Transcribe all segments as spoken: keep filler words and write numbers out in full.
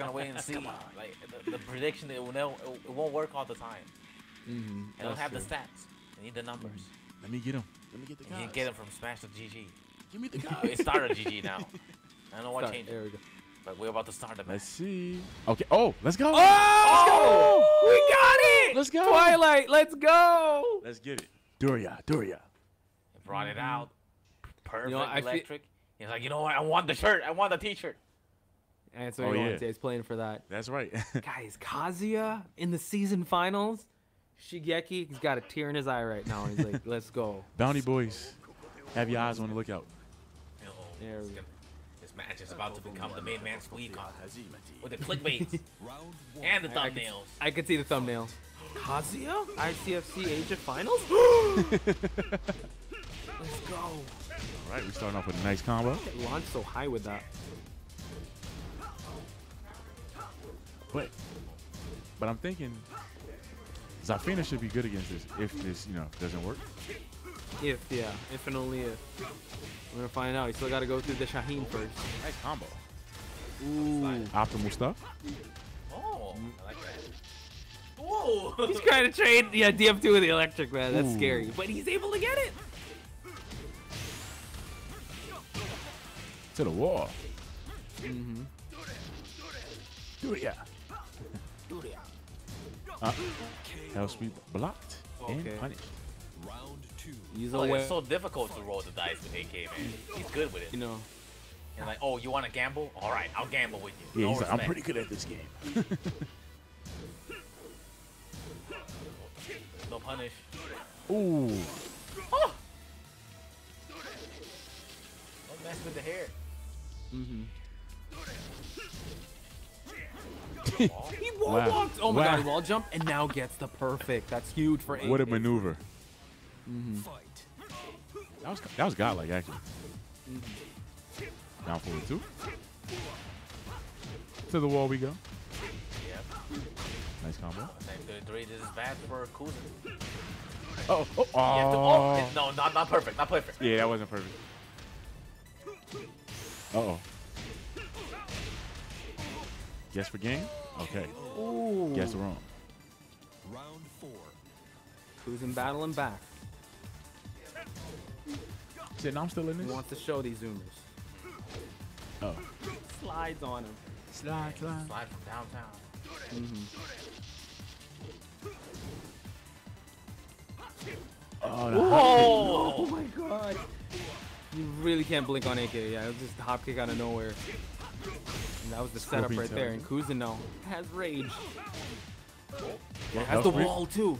gonna wait and see. Come on. Like the, the prediction, it will never, it won't work all the time. Mm-hmm. I don't have true. the stats. I need the numbers. Let me get them. Let me get the cards. You can get them from Smash of G G. Give me the cards. It started G G now. I don't know what changed. There we go. But we're about to start the match. Let's see. Okay. Oh, let's go. Oh, let's go. Oh, we got it. Let's go. Twilight. Let's go. Let's get it. Doria. Doria. It brought it out. Perfect. You know, electric. He's like, you know what? I want the shirt. I want the T-shirt. And so oh, yeah. he's playing for that. That's right. Guys, Kazuya in the season finals. Shigeki, he's got a tear in his eye right now. He's like, let's go. Bounty boys, have your eyes on the lookout. No, there we go. This match is about to become the main man's week on with the clickbait and the thumbnails. I, I could see the thumbnails. Kazuya? I C F C Asia Finals? Let's go. All right, we're starting off with a nice combo. Launched so high with that. But, but I'm thinking Zafina should be good against this if this, you know, doesn't work. If, yeah. If and only if. We're going to find out. You still got to go through the Shaheen first. Nice combo. Ooh. Optimal stuff. Oh, I like that. Whoa. He's trying to trade the D F two with the electric, man. That's Ooh. scary. But he's able to get it. To the wall. Mm-hmm. Do it, yeah. Do it, yeah. Uh, that was blocked okay. and punished. Round two. He's oh, it's so difficult to roll the dice with A K, man. He's good with it. You know. And like, oh, you want to gamble? All right, I'll gamble with you. Yeah, no he's like, I'm pretty good at this game. No punish. Ooh. Oh. Don't mess with the hair. Mm-hmm. He wall wow. walked. Oh my wow. god, wall jump and now gets the perfect. That's huge for A K. What a maneuver. Mm-hmm. Fight. That was that was godlike actually. Mm-hmm. Down forward two. To the wall we go. Yep. Nice combo. Three. This is bad for Kuzin. Oh, oh, oh. oh. It's, no, not not perfect. Not perfect. Yeah, that wasn't perfect. Uh oh. Guess for game? Okay. Ooh. Guess wrong. Round four. Kuzin battling back. Shit, now I'm still in this. He wants to show these zoomers. Oh. Slides on him. Slide, slide. Slide from downtown. Mm-hmm. Oh, no. Whoa. Oh my god. You really can't blink on A K. Yeah, it was just a hop kick out of nowhere. And that was the setup right there, and Kuzin now has rage. Yeah, has the wall too.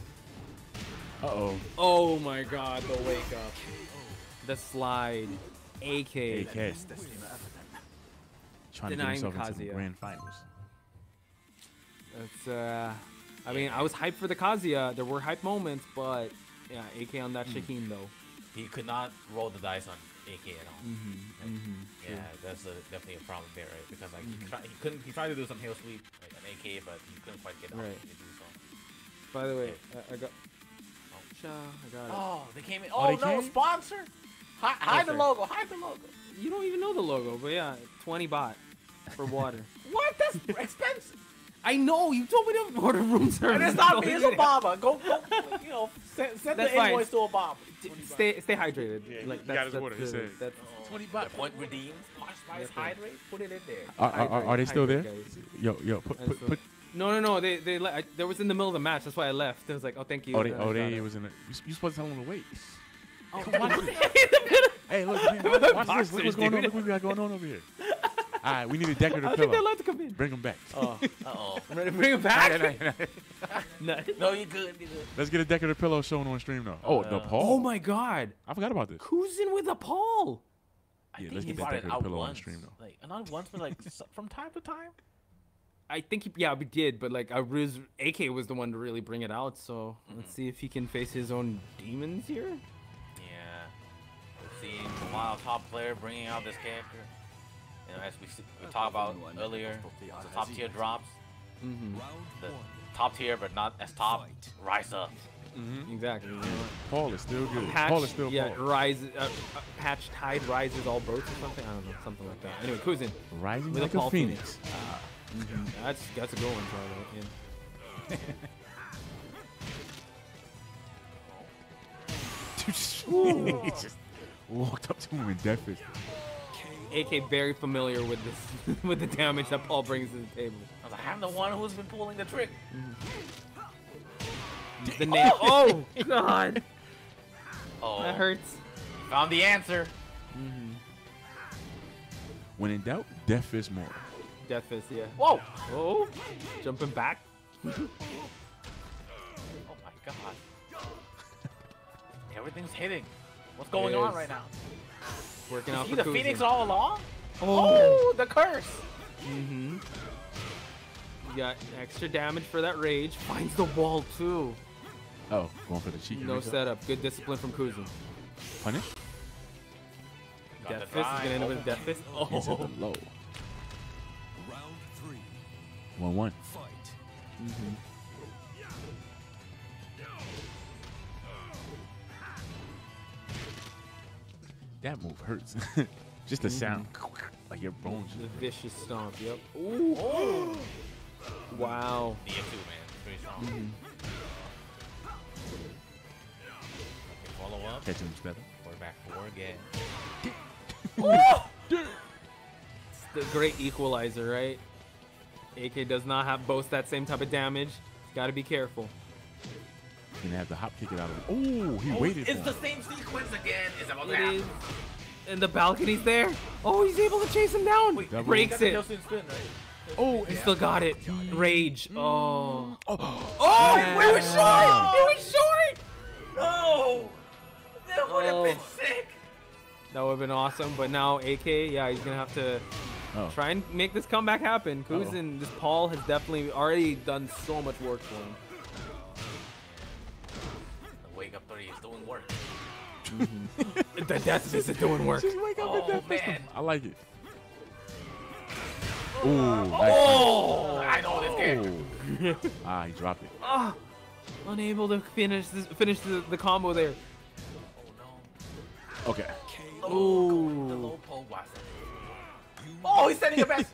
Uh-oh. Oh my god, the wake up. The slide. A K. A K. Trying to get himself into the grand finals. That's, uh, I mean, I was hyped for the Kazuya. There were hype moments, but yeah, A K on that mm. Shaheen though. He could not roll the dice on A K at all. Mm-hmm, like, mm-hmm, yeah, true. that's a, definitely a problem there, right? Because like mm-hmm. he, try, he couldn't, he tried to do some heel sweep like an A K, but he couldn't quite get out right. to do so. By the way, yeah. I, I got. Oh, I got it. Oh, they came in. Oh, oh no, came? sponsor! Hi, hide oh, the logo. Hide the logo. You don't even know the logo, but yeah, twenty baht for water. What? That's expensive. I know. You told me to order room service. And it's not me. It's Obama. Go, go. You know, send, send the invoice to Obama. Stay, stay hydrated. Yeah, like that's, that's, water, that's, that's, that's oh, twenty bucks. That point redeemed. Poshmark hydrate. Put it in there. Are, are, are, are they still there? Guys. Yo, yo. Put, put, put. No, no, no. They, they. I, there was in the middle of the match. That's why I left. I was like, oh, thank you. Oh, they, oh, they was in. The, you supposed to tell them to wait. Oh, come on. Hey, look. Man, watch this. Look what's going on. Look what we got going on over here. All right, we need a decorative pillow. I think they're allowed to come in. Bring them back. Oh, uh-oh. Bring them back? No, no, no. No, you're good, you're good. Let's get a decorative pillow shown on stream, though. Oh, uh, the Paul. Oh, my God. I forgot about this. Kuzin with the Paul. Yeah, let's get that decorative pillow once. on stream, though. Like, not once, but like from time to time. I think, he, yeah, we did, but like I was, A K was the one to really bring it out, so mm-hmm. let's see if he can face his own demons here. Yeah. Let's see. A wild top player bringing out this character. You know, as we, we talked about earlier, the top tier drops, mm-hmm. the top tier but not as top, Rise up. Mm-hmm. Exactly. Paul is still good. Hatch, Paul is still yeah, Paul. Rise, uh, Hatch Tide rises all boats or something. I don't know, something like that. Anyway, Kuzin. Rising with like a, a Phoenix. Phoenix. Uh, Mm-hmm. That's that's a good one, Charlie. Yeah. Dude, just, he just walked up to him in Death Fist. A K very familiar with this, with the damage that Paul brings to the table. I was like, I'm the one who's been pulling the trick. Mm-hmm. The name. Oh, oh God. Oh, that hurts. Found the answer. Mm-hmm. When in doubt, Death Fist more. Death Fist, yeah. Whoa! Whoa! Jumping back. Oh my God. Everything's hitting. What's going on right now? Working out for Kuzin. Is he the Phoenix all along? Oh, oh the curse! Mm-hmm. You got extra damage for that rage. Finds the wall too. Oh, going for the cheeky. No setup. Good discipline from Kuzin. Punish? Death Fist is gonna end up with Death Fist. Oh. He's at the low. One one. Fight. Mm-hmm. That move hurts. Just the mm-hmm. sound, like your bones. The vicious stomp. Yep. Ooh. Oh. Wow. D F two, man. Pretty strong. Mm-hmm. Okay, follow up. Catch him better. We're back four again. Oh! It's the great equalizer, right? A K does not have both that same type of damage. Got to be careful. He's gonna have to hop kick it out of him. Oh, he oh, waited. It's for the him. Same sequence again. It's about it is. And the balcony's there. Oh, he's able to chase him down. Wait, Breaks, breaks it. Spin, right? Oh, he yeah. still got it. Rage. Mm. Oh. Oh, oh, oh yeah. we were short. Oh. It was short. No. That would have oh. been sick. That would have been awesome. But now A K, yeah, he's gonna have to. Oh. Try and make this comeback happen. Kuzin, oh. this Paul has definitely already done so much work for him. The wake up three is doing work. Mm-hmm. The Death Fist is doing work. Just wake up oh, the Death Fist. I like it. Ooh, nice. Oh, I know this game. Ah, he dropped it. Ah, unable to finish this, finish the, the combo there. Oh, no. Okay. Ooh. Oh, he's sending it back.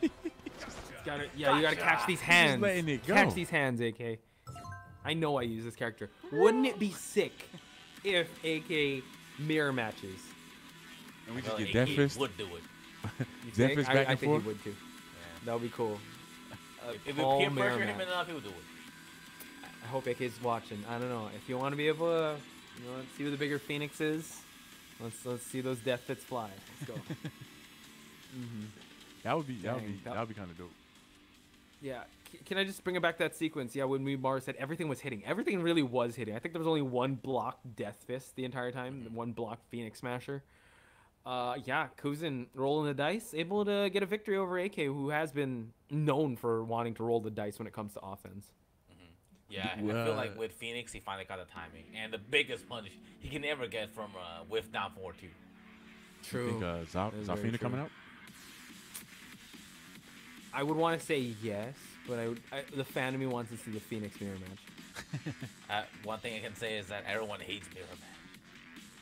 Gotta, yeah, gotcha. You gotta catch these hands. Catch these hands, A K. I know I use this character. Wouldn't it be sick if A K mirror matches? And we just get Death Fist. Would do it. Death Fist back I, I and think forth? He would too. Yeah. That would be cool. Uh, if if we can't pressure him enough, he would do it. I hope A K's watching. I don't know. If you want to be able to, you know, let's see who the bigger Phoenix is. Let's let's see those Death Fists fly. Let's go. Mm-hmm. That would be that would be that would be kind of dope. Yeah, C can I just bring it back that sequence? Yeah, when we Mars said everything was hitting, everything really was hitting. I think there was only one blocked Death Fist the entire time, mm-hmm. one blocked Phoenix Smasher. Uh, yeah, Kuzin rolling the dice, able to get a victory over A K, who has been known for wanting to roll the dice when it comes to offense. Mm-hmm. Yeah, well, I feel like with Phoenix, he finally got the timing and the biggest punish he can ever get from uh, with down four two. True. You think uh, Zaf Zafina coming out? I would want to say yes, but I, would, I the fan of me wants to see the Phoenix mirror match. uh, one thing I can say is that everyone hates mirror match.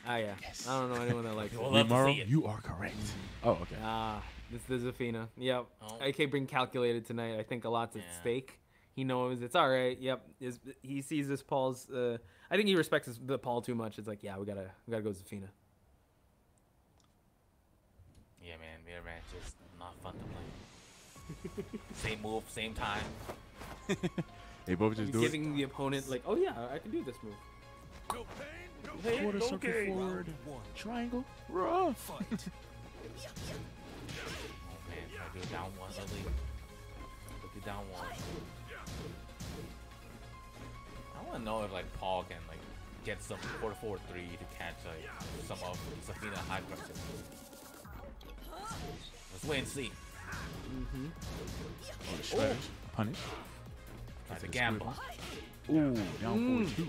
Ah, yeah. Yes. I don't know anyone that likes it. Tomorrow, you are correct. Oh, okay. Ah, this is Zafina. Yep. Oh. A K bring calculated tonight. I think a lot's at yeah. stake. He knows it's all right. Yep. It's, he sees this Paul's. Uh, I think he respects this, the Paul too much. It's like, yeah, we gotta we gotta go Zafina. Yeah, man. Mirror match is not fun to play. Same move, same time. They both just do giving it. Giving the opponent like, oh yeah, I can do this move. No pain, no pain, Quarter no circle gain. Forward, one. Triangle, rough. Fight. Oh man, I do down one, I'll leave. I do down one. I want to know if like Paul can like get some four four three to catch like some of Zafina high pressure. Let's wait and see. Mm-hmm. Oh, slash. Punish. That's a gamble. Ooh, down forty-two.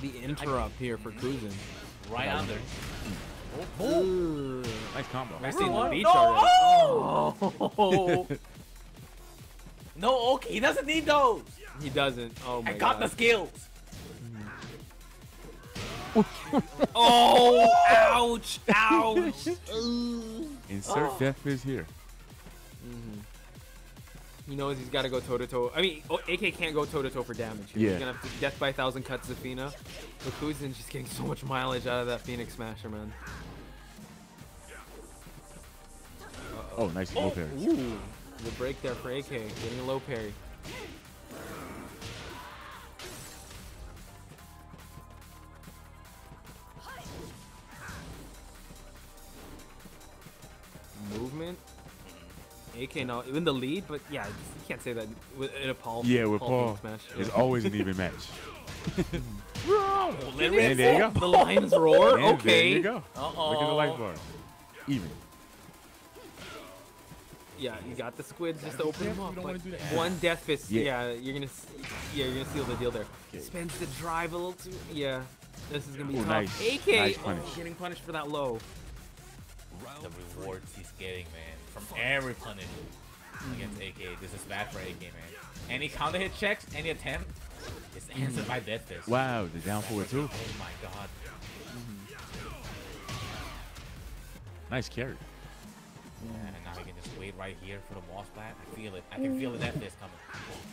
The interrupt here for Kuzin. Right under. Oh, oh. Nice combo. I've seen the beach no. already. Oh. Oh. No, okay. He doesn't need those. He doesn't. Oh my I got God. The skills. Oh, ouch, ouch. Insert oh. Death Fist here. Mm-hmm. He knows he's got to go toe-to-toe. I mean, A K can't go toe-to-toe for damage. Here. Yeah. He's going to have to death by one thousand cuts Zafina. But Kuzin's just getting so much mileage out of that Phoenix Smasher, man. Uh-oh. Oh, nice oh. low parry. Ooh. The break there for A K. Getting a low parry. Movement. A K now in the lead, but yeah, you can't say that with in a Paul. Yeah, with Paul, Paul smash. It's always an even match. Bro, and there you go. The lion's roar. And okay. There you go. Uh-oh. Look at the life bar. Even. Yeah, you got the squid just to open him up. Like one death fist. Yeah, yeah you're gonna. Yeah, you're gonna seal the deal there. Okay. Spends the drive a little too. Yeah, this is gonna be Ooh, tough. Nice. A K nice oh, getting punished for that low. The rewards he's getting, man, from every punish against A K. This is bad for A K, man. Any counter hit checks, any attempt, it's answered by Death Fist. Wow, the down forward too. Oh my god. Mm-hmm. Nice carry. Yeah, and now he can just wait right here for the wall splat. I feel it. I can feel the Death Fist coming.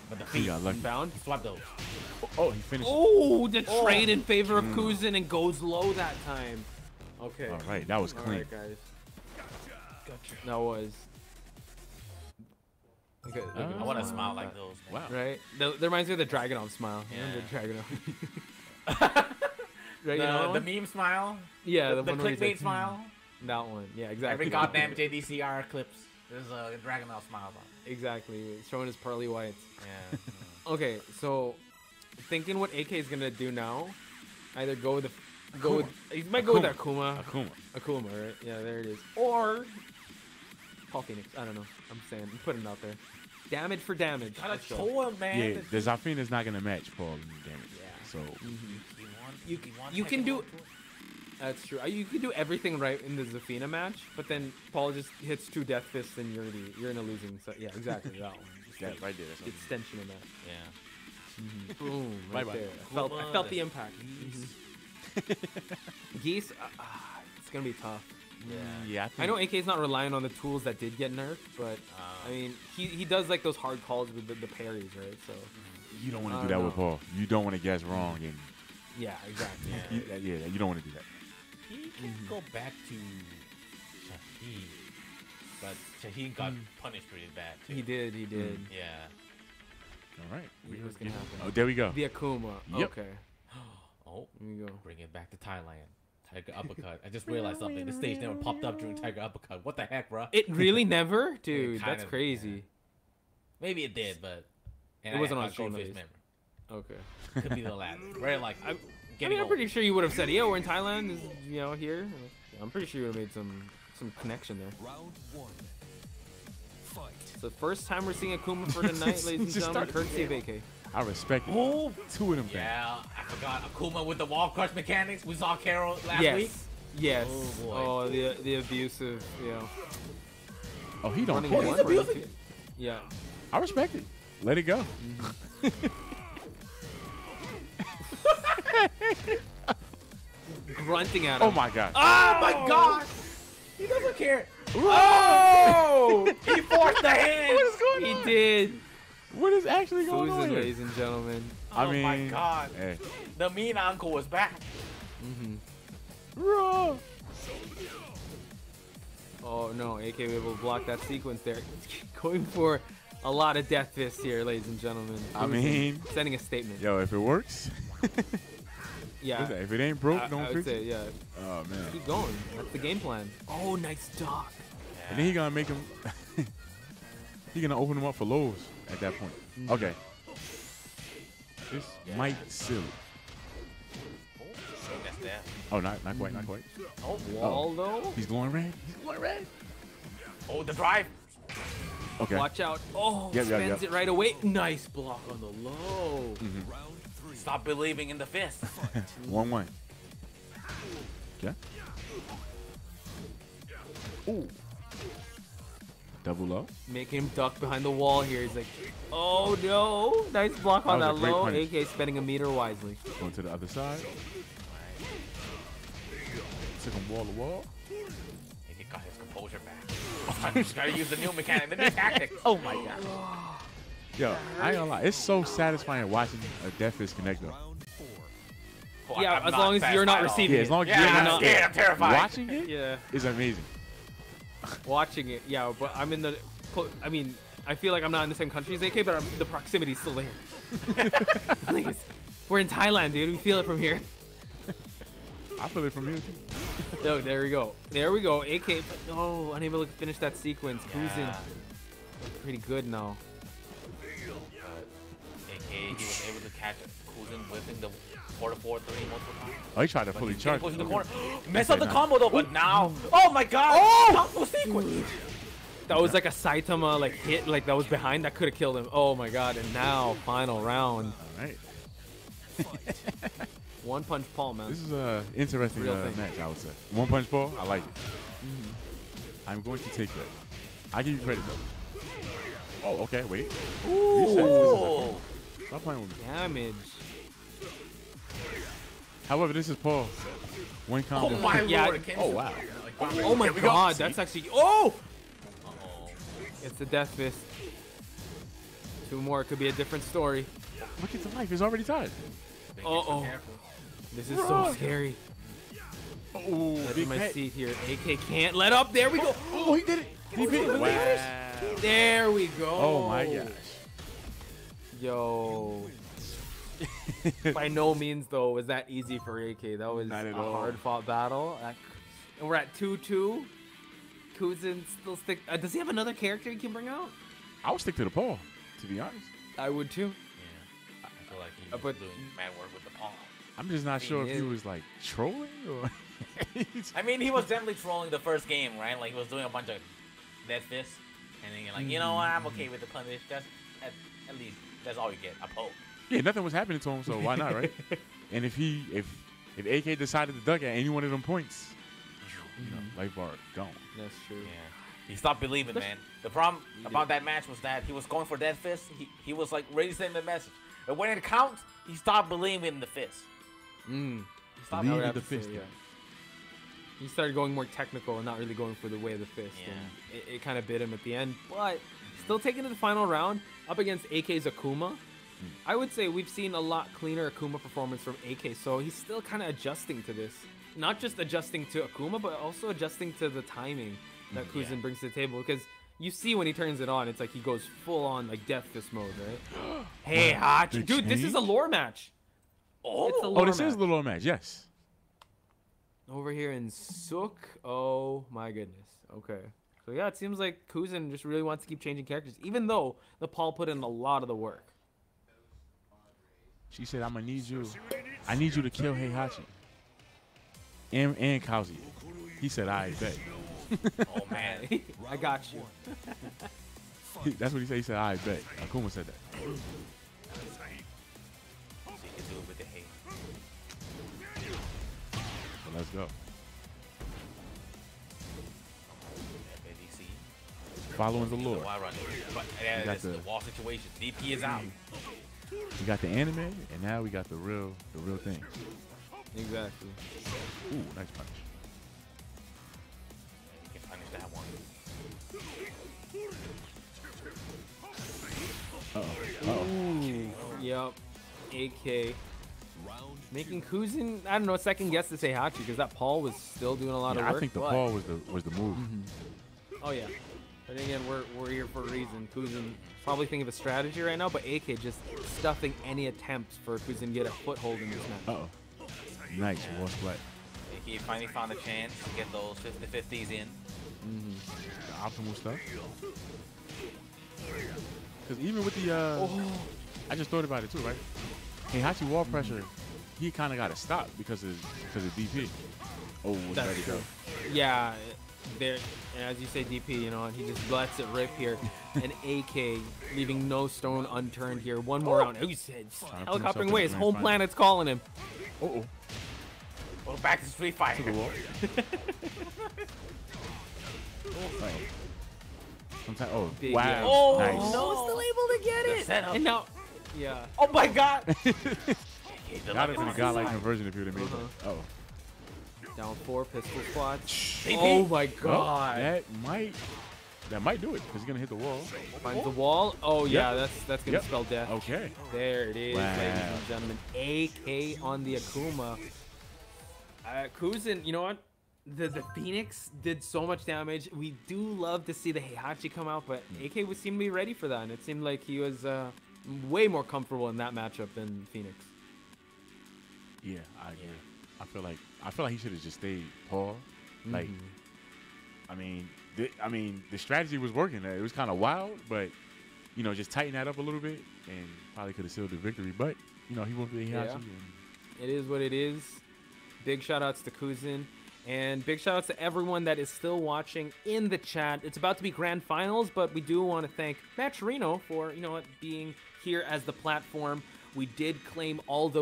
But the feet bound. He swapped those. Oh, oh, he finished. Oh, the oh. trade in favor of mm. Kuzin and goes low that time. Okay. All right, that was clean. All right, guys. Gotcha. That was. Okay, oh, I want to smile like those. Man. Wow. Right? That, that reminds me of the Dragunov smile. Yeah. Remember Dragunov? Dragunov? The, the meme smile? Yeah, the, the, the clickbait like, smile? Hmm. That one. Yeah, exactly. Every goddamn J D C R clips. There's a Dragunov smile on it. Exactly. It's showing his pearly whites. Yeah. Okay, so thinking what A K is going to do now, either go with the. Go with, he might Akuma. go with Akuma. Akuma. Akuma, right? Yeah, there it is. Or Paul Phoenix. I don't know. I'm saying, I'm putting it out there. Damage for damage. Got a tour, man. Yeah, the Zafina's not gonna match Paul in damage. Yeah. So mm-hmm. you, you, you can do. That's true. You can do everything right in the Zafina match, but then Paul just hits two death fists and you're in a, you're in a losing. So yeah, exactly that one. Yeah, like, right there. That's extension of that. Yeah. Mm-hmm. Boom. Right bye there. Bye. I felt, I felt the impact. Mm-hmm. Geese, uh, uh, it's gonna be tough. Yeah, yeah. I, think I know A K's not relying on the tools that did get nerfed, but uh, I mean, he he does like those hard calls with the, the parries, right? So you don't want to do that know. with Paul. You don't want to guess wrong, and yeah, exactly. Yeah, you, yeah, yeah, you don't want to do that. He can mm-hmm. go back to Shaheen, but Shaheen got mm. punished pretty bad too. He did, he did. Mm. Yeah. All right. We was gonna happen. Oh, there we go. The Akuma. Yep. Okay. Oh, go. Bring it back to Thailand. Tiger uppercut. I just realized something. The stage never popped up during Tiger uppercut. What the heck, bro? It really never, dude. That's of, crazy. Yeah. Maybe it did, but and it I wasn't on Goldfish memory. Okay, could be the latter. Right, like I'm. I mean, I'm pretty sure you would have said, "Yo, we're in Thailand." Is, you know, here. I'm pretty sure you would have made some some connection there. Round one. Fight. It's the first time we're seeing Akuma for tonight, ladies and gentlemen. Courtesy of A K. I respect it. Oh, two of them. Yeah, back. I forgot Akuma with the wall crush mechanics. We saw Carol last yes. week. Yes. Oh, boy. Oh, the the abusive. Yeah. Oh, he don't care. He's abusive. Yeah. I respect it. Let it go. Mm-hmm. Grunting at him. Oh my god. Oh my gosh. He doesn't care. Oh! He forced the hand. What is going he on? He did. What is actually going Susan, on here? Ladies and gentlemen. I oh mean, my god. Hey. The mean uncle was back. Mm-hmm. Bro. Oh no, A K able to block that sequence there. Going for a lot of death fists here, ladies and gentlemen. I Susan mean, sending a statement. Yo, if it works. Yeah. If it ain't broke, I, don't I would fix say, it. Yeah. Oh man. Keep going. That's the game plan. Oh, nice dock. Yeah. And then he gonna make him. He gonna open him up for lows. At that point. Okay. This yeah. might seal. Oh, not not quite, not quite. Oh, Waldo. Oh. He's going red. He's going red. Oh, the drive. Okay. Watch out. Oh, yep, spends yep, yep. it right away. Nice block on the low. Mm-hmm. Stop believing in the fist. One way. Okay. Ooh. Double low. Make him duck behind the wall here. He's like, oh no. Nice block on that, that low. Punch. A K spending a meter wisely. Going to the other side. Took him wall to wall. And he got his composure back. Oh, he's got to use the new mechanic, the new tactic. Oh my god. Yo, I ain't gonna lie. It's so satisfying watching a Death Fist connect though. Well, yeah, I'm as long as you're not receiving yeah, it. As long as yeah, you're I'm not. Scared. I'm terrified. Watching it yeah. is amazing. Watching it, yeah, but I'm in the, I mean, I feel like I'm not in the same country as A K, but I'm, the proximity is still there. Please. We're in Thailand, dude. We feel it from here. I feel it from here, too. No, there we go. There we go. A K, but no, unable to finish that sequence. Yeah. Kuzin looks pretty good now. A K, he was able to catch Kuzin within the four to four three multiple times. Oh, he tried to fully charge. Push in the corner. Mess up the combo, though, but now. Oh, my God. Oh, combo sequence. That was like a Saitama like hit, like that was behind. That could have killed him. Oh, my God. And now, final round. All right. One Punch Paul, man. This is an interesting uh, match, I would say. One Punch Paul, I like it. Mm-hmm. I'm going to take that. I give you credit, though. Oh, okay, wait. Ooh. Stop playing with me. Damage. However, this is Paul. One combo. Oh, my yeah. Lord. Oh, wow. Oh, my God. That's actually... Oh! Uh-oh. It's the Death Fist. Two more. It could be a different story. Look at the life. He's already tied. Uh-oh. This is Run. so scary. Oh, that's my seat here. A K can't let up. There we go. Oh, oh he did it. D P. Wow. There we go. Oh, my gosh. Yo. By no means, though, was that easy for A K. That was a hard-fought battle. And we're at two two. Kuzin still stick. Uh, does he have another character he can bring out? I would stick to the Paul, to be honest. I would, too. Yeah. I feel like he was uh, but, doing mad work with the Paul. I'm just not he sure is. if he was, like, trolling or... I mean, he was definitely trolling the first game, right? Like, he was doing a bunch of Death Fist. And then you're like, mm. you know what? I'm okay with the punish. That's, at, at least, that's all you get. A poke. Yeah, nothing was happening to him, so why not, right? And if he, if if A K decided to duck at any one of them points, you know, life bar gone. That's true. Yeah, he stopped believing, man. The problem about that match was that he was going for Death Fist. He he was like ready to send the message, but when it counts, he stopped believing in the fist. Mm. He stopped believing in the fist. Say, yeah. He started going more technical and not really going for the way of the fist. Yeah. And it, it kind of bit him at the end, but still taking to the final round up against A K's Akuma. I would say we've seen a lot cleaner Akuma performance from A K, so he's still kind of adjusting to this. Not just adjusting to Akuma, but also adjusting to the timing that Kuzin yeah. brings to the table. Because you see when he turns it on, it's like he goes full on like Death Fist mode, right? Hey, Heihachi. Dude, this is a lore match. Oh, it's a lore oh this match. is the lore match, yes. Over here in Sook. Oh, my goodness. Okay. So, yeah, it seems like Kuzin just really wants to keep changing characters, even though the Paul put in a lot of the work. She said, I'm gonna need you. I need you to kill Heihachi. And, and Kazuya. He said, I bet. Oh, man. I got you. That's what he said. He said, I bet. Akuma said that. She can do it with the hate. Well, let's go. Following the Lord. That's the wall situation. D P is out. We got the anime, and now we got the real, the real thing. Exactly. Ooh, nice punch. You can punish that one. Uh oh. Uh oh. Yep. A K. Making Kuzin, I don't know, second guess to Heihachi because that Paul was still doing a lot yeah, of work. I think the but... Paul was the was the move. Mm-hmm. Oh yeah. But again, we're, we're here for a reason. Kuzin probably thinking of a strategy right now, but A K just stuffing any attempts for Kuzin to get a foothold in this match. Uh-oh. Nice. Yeah. What's what? A K finally found a chance to get those fifty fifties in. Mm-hmm. The optimal stuff. Because even with the... Uh, oh. I just thought about it too, right? Heihachi wall pressure, mm-hmm. he kind of got to stop because of, because of D P. Oh, that's ready to go. Yeah. There, and as you say, D P, you know, and he just lets it rip here. And A K leaving no stone unturned here. One more oh. round. He said, helicoptering away. His whole planet's calling him. Uh oh. Well, back to free fire. To the wall. Oh. Sometimes, oh, Big, wow. Yeah. Oh, nice. No, still able to get it. Setup. And now, yeah. Oh my God. That is a godlike conversion if you would have made it. Uh-huh. Uh oh. Down four pistol squads. Oh my God! Well, that might That might do it. He's gonna hit the wall. Finds the wall. Oh yeah, yep. that's that's gonna yep. spell death. Okay. There it is, wow. ladies and gentlemen. A K on the Akuma. Uh, Kuzin, you know what? The the Phoenix did so much damage. We do love to see the Heihachi come out, but A K would seem to be ready for that, and it seemed like he was uh, way more comfortable in that matchup than Phoenix. Yeah, I agree. Yeah. I feel like I feel like he should have just stayed Paul. Like, mm -hmm. I mean. The, I mean, the strategy was working. It was kind of wild, but, you know, just tighten that up a little bit and probably could have sealed the victory. But, you know, he won't be here. It is what it is. Big shout-outs to Kuzin. And big shout-outs to everyone that is still watching in the chat. It's about to be grand finals, but we do want to thank Matcherino for, you know, being here as the platform. We did claim all those.